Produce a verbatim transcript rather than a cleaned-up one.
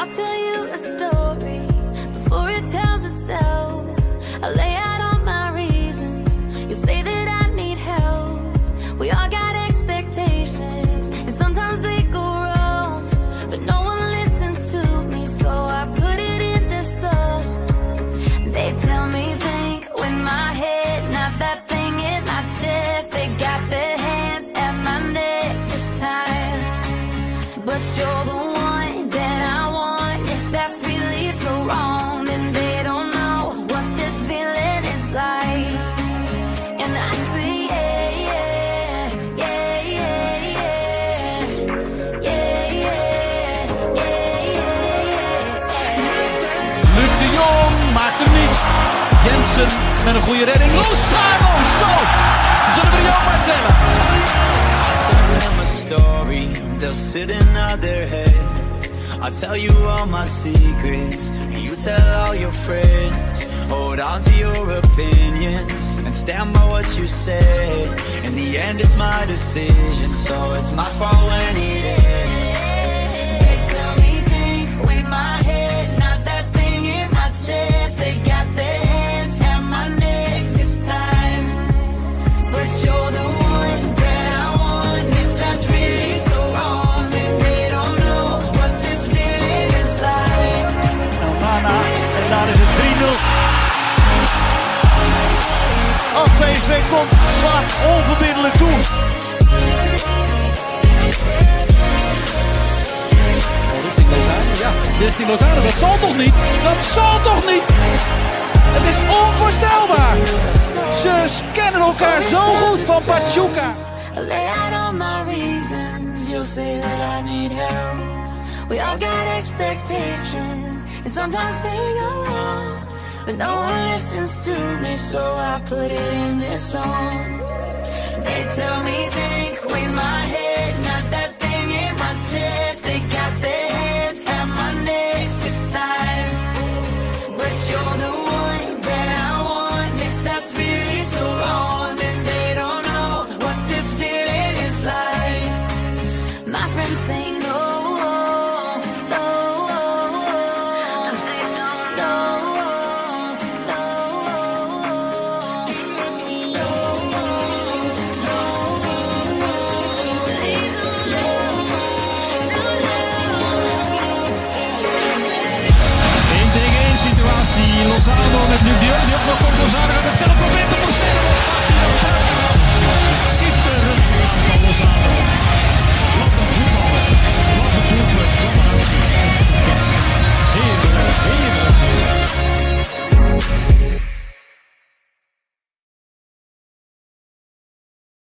I'll tell you a story before it tells itself. I lay out all my reasons. You say that I need help. We all got expectations, and sometimes they go wrong, but no one listens to me, so I put it in this song. They tell me think with my head, not that thing in my chest. They got their hands at my neck this time, but you're the one met een goede redding. Lozano, zo! Zullen we jou maar tellen? I tell you all my secrets, and you tell all your friends. Hold on to your opinions and stand by what you say. In the end it's my decision, so it's my fault when it is. They tell me think with my head, not that thing in my chest. They got their hands at my neck this time, but you're the one that I want. If that's really so wrong, then they don't know what this feeling is like. Bahena, en daar is het drie nul. Als P S V komt, slaat onverbiddelijk toe. Hirving Lozano, dat zal toch niet? Dat zal toch niet? Het is onvoorstelbaar! Ze kennen elkaar zo goed van Pachuca. Lozano met Luc de Jong, die ook nog Porto Zaraga gaat het zelf proberen te forceren.